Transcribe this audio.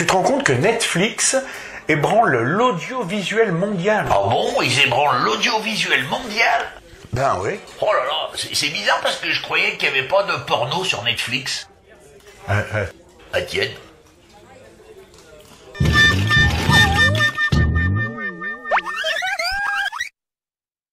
Tu te rends compte que Netflix ébranle l'audiovisuel mondial? Ah bon, ils ébranlent l'audiovisuel mondial? Ben oui. Oh là là, c'est bizarre parce que je croyais qu'il n'y avait pas de porno sur Netflix. Ah tiens.